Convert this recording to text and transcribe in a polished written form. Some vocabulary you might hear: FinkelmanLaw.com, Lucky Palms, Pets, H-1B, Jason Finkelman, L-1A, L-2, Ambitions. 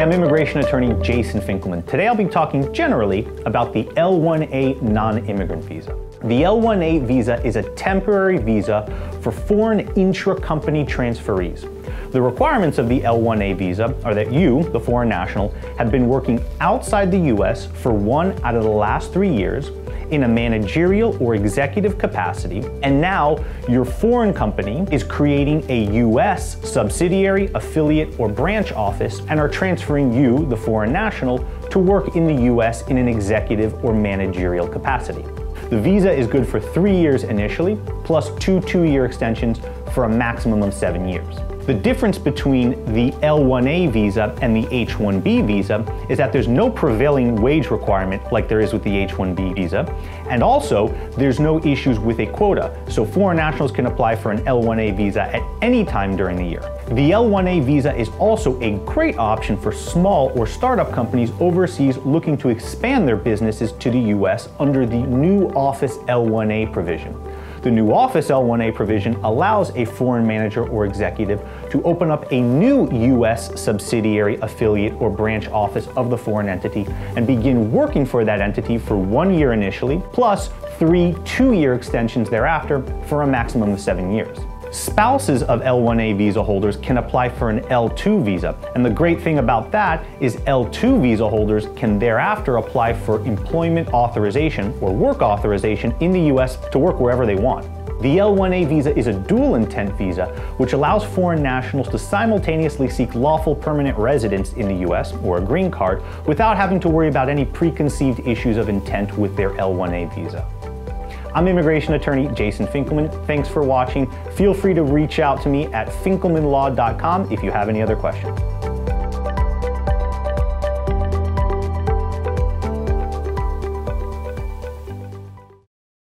Hi, I'm immigration attorney Jason Finkelman. Today I'll be talking generally about the L-1A non-immigrant visa. The L-1A visa is a temporary visa for foreign intra-company transferees. The requirements of the L-1A visa are that you, the foreign national, have been working outside the U.S. for 1 out of the last 3 years in a managerial or executive capacity, and now your foreign company is creating a U.S. subsidiary, affiliate, or branch office and are transferring you, the foreign national, to work in the U.S. in an executive or managerial capacity. The visa is good for 3 years initially, plus two 2-year extensions for a maximum of 7 years. The difference between the L-1A visa and the H-1B visa is that there's no prevailing wage requirement like there is with the H-1B visa, and also there's no issues with a quota, so foreign nationals can apply for an L-1A visa at any time during the year. The L-1A visa is also a great option for small or startup companies overseas looking to expand their businesses to the U.S. under the new Office L-1A provision. The new Office L-1A provision allows a foreign manager or executive to open up a new U.S. subsidiary, affiliate, or branch office of the foreign entity and begin working for that entity for 1 year initially, plus three 2-year extensions thereafter for a maximum of 7 years. Spouses of L-1A visa holders can apply for an L-2 visa, and the great thing about that is L-2 visa holders can thereafter apply for employment authorization or work authorization in the U.S. to work wherever they want. The L-1A visa is a dual intent visa, which allows foreign nationals to simultaneously seek lawful permanent residence in the U.S. or a green card without having to worry about any preconceived issues of intent with their L-1A visa. I'm immigration attorney Jason Finkelman. Thanks for watching. Feel free to reach out to me at FinkelmanLaw.com if you have any other questions.